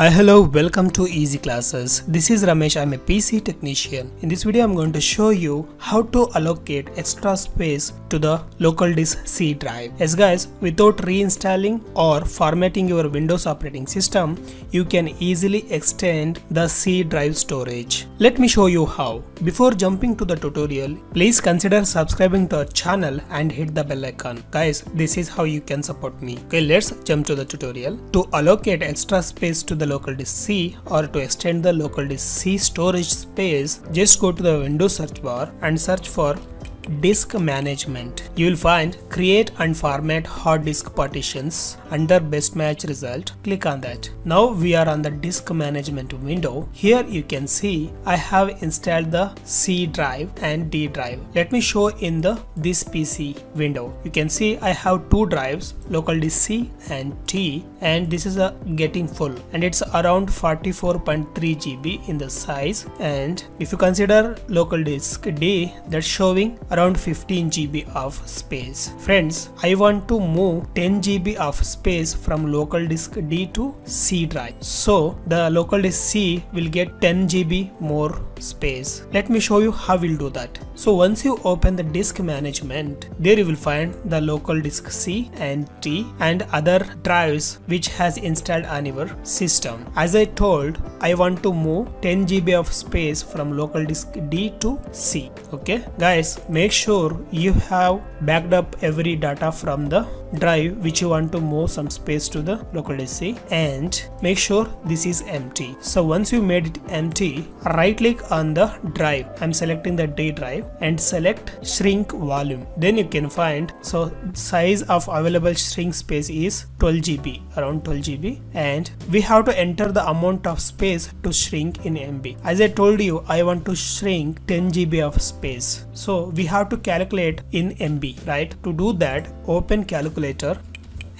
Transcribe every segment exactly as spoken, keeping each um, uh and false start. Hi, hello, welcome to Easy Classes. This is Ramesh, I'm a P C technician. In this video, I'm going to show you how to allocate extra space to the local disk C drive. Yes guys, without reinstalling or formatting your Windows operating system, you can easily extend the C drive storage. Let me show you how. Before jumping to the tutorial, please consider subscribing to our channel and hit the bell icon. Guys, this is how you can support me. Okay, let's jump to the tutorial. To allocate extra space to the local disk C or to extend the local disk C storage space, just go to the Windows search bar and search for Disk Management. You will find Create and Format Hard Disk Partitions under Best Match Result. Click on that. Now we are on the Disk Management window. Here you can see I have installed the C drive and D drive. Let me show in the this P C window. You can see I have two drives, local disk C and D, and this is a getting full and it's around forty-four point three gigabytes in the size, and if you consider local disk D, that's showing around fifteen gigabytes of space. Friends, I want to move ten gigabytes of space from local disk D to C drive. So the local disk C will get ten gigabytes more space. Let me show you how we'll do that. So once you open the disk management, there you will find the local disk C and D and other drives which has installed on your system. As I told, I want to move ten gigabytes of space from local disk D to C. Okay guys, make sure you have backed up every data from the drive which you want to move some space to the local disk C, and make sure this is empty. So once you made it empty, right click on the drive. I'm selecting the D drive and select shrink volume. Then you can find, so size of available shrink space is twelve gigabytes, around twelve gigabytes, and we have to enter the amount of space to shrink in M B. As I told you, I want to shrink ten gigabytes of space, so we have to calculate in M B, right? To do that, open calculator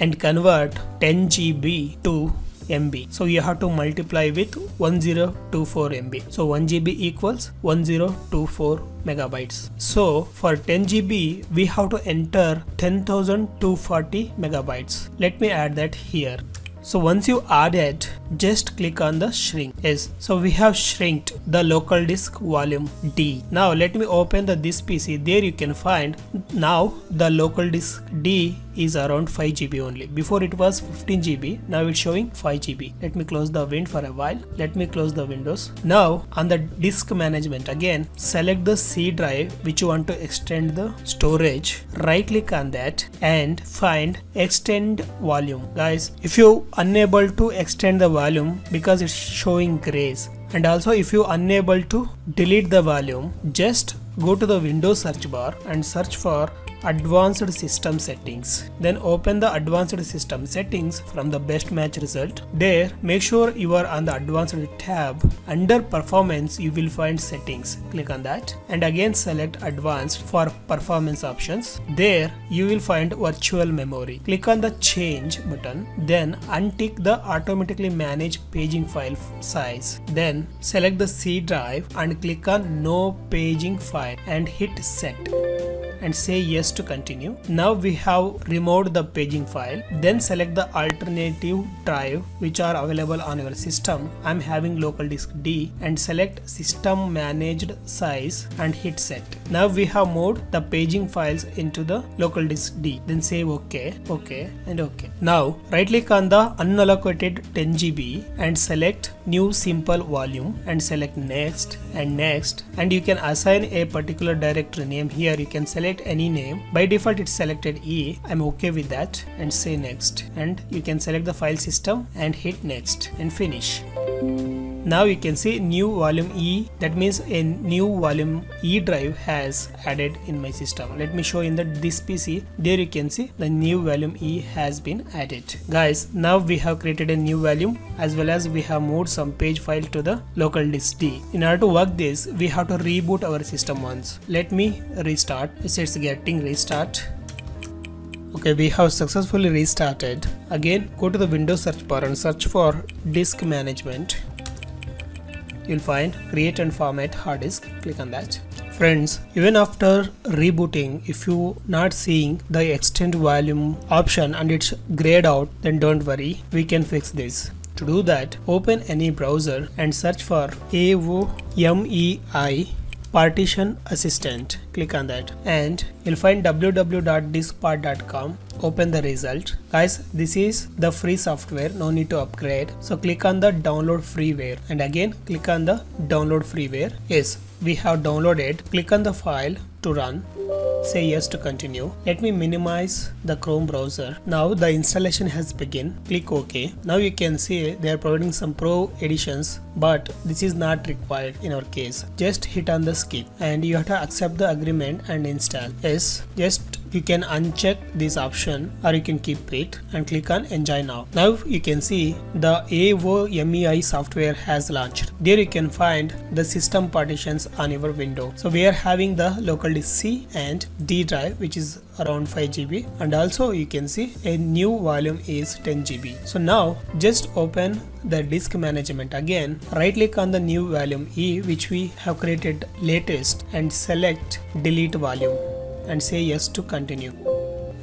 and convert ten gigabytes to M B. So you have to multiply with one thousand twenty-four M B. So one gigabyte equals one thousand twenty-four megabytes. So for ten gigabytes, we have to enter ten thousand two hundred forty megabytes. Let me add that here. So once you add it, just click on the shrink. Yes, so we have shrinked the local disk volume D. Now let me open the this P C. There you can find now the local disk D is around five gigabytes only. Before it was fifteen gigabytes, now it's showing five gigabytes. Let me close the wind for a while. Let me close the windows. Now on the disk management, again select the C drive which you want to extend the storage. Right click on that and find extend volume. Guys, if you unable to extend the volume because it's showing grays, and also if you unable to delete the volume, just go to the Windows search bar and search for advanced system settings. Then open the advanced system settings from the best match result. There, make sure you are on the advanced tab. Under performance, you will find settings. Click on that and again select advanced for performance options. There you will find virtual memory. Click on the change button, then untick the automatically manage paging file size. Then select the C drive and click on no paging file and hit set and say yes to continue. Now we have removed the paging file. Then select the alternative drive which are available on your system. I'm having local disk D, and select system managed size and hit set. Now we have moved the paging files into the local disk D. Then say OK, OK and OK. Now right click on the unallocated ten gigabytes and select new simple volume and select next and next, and you can assign a particular directory name. Here you can select any name. By default it's selected E. I'm okay with that and say next, and you can select the file system and hit next and finish. Now you can see new volume E, that means a new volume E drive has added in my system. Let me show in the this P C. There you can see the new volume E has been added. Guys, now we have created a new volume as well as we have moved some page file to the local disk D. In order to work this, we have to reboot our system once. Let me restart. It's getting restart. Okay, we have successfully restarted. Again, go to the Windows search bar and search for disk management. You'll find create and format hard disk. Click on that. Friends, even after rebooting, if you not seeing the extend volume option and it's grayed out, then don't worry, we can fix this. To do that, open any browser and search for A O M E I Partition Assistant. Click on that and you'll find w w w dot diskpart dot com. Open the result. Guys, this is the free software, no need to upgrade. So click on the download freeware and again click on the download freeware. Yes, we have downloaded. Click on the file to run. Say yes to continue. Let me minimize the Chrome browser. Now the installation has begun. Click OK. Now you can see they are providing some pro editions, but this is not required in our case. Just hit on the skip and you have to accept the agreement and install. Yes, just you can uncheck this option or you can keep it and click on enjoy now. Now you can see the A O M E I software has launched. There you can find the system partitions on your window. So we are having the local disk C and D drive, which is around five G B, and also you can see a new volume is ten G B. So now just open the disk management again, right click on the new volume E which we have created latest and select delete volume and say yes to continue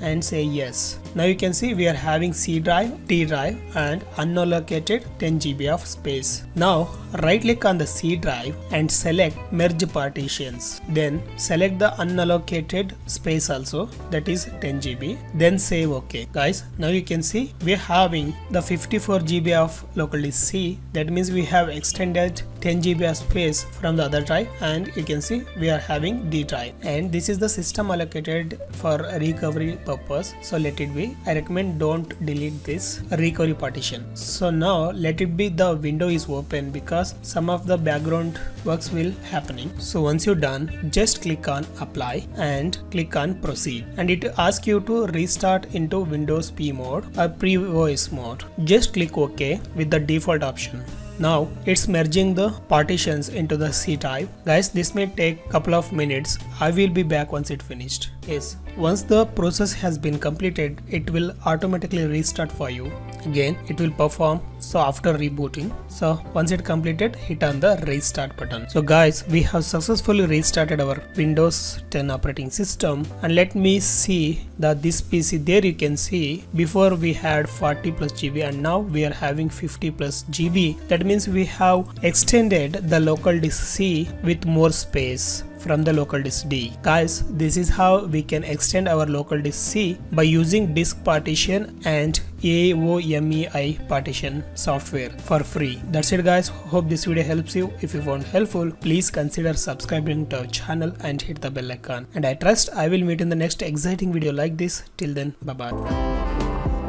and say yes. Now you can see we are having C drive, D drive and unallocated ten G B of space. Now right click on the C drive and select merge partitions. Then select the unallocated space also, that is ten G B. Then save OK. Guys, now you can see we are having the fifty-four G B of local disk C. That means we have extended ten G B of space from the other drive, and you can see we are having D drive, and this is the system allocated for recovery purpose. So let it be. I recommend don't delete this recovery partition. So now let it be the window is open because some of the background works will happening. So once you're done, just click on apply and click on proceed, and it asks you to restart into Windows P mode or pre-O S mode. Just click OK with the default option. Now it's merging the partitions into the C drive. Guys, this may take couple of minutes. I will be back once it finished. Yes, once the process has been completed, it will automatically restart for you. Again, it will perform. So after rebooting, so once it completed, hit on the restart button. So guys, we have successfully restarted our Windows ten operating system, and let me see that this P C. There you can see before we had forty plus G B and now we are having fifty plus G B. That means we have extended the local disk C with more space from the local disk D. Guys, this is how we can extend our local disk C by using disk partition and A O M E I partition software for free. That's it guys, hope this video helps you. If you found helpful, please consider subscribing to our channel and hit the bell icon. And I trust I will meet in the next exciting video like this. Till then, bye bye.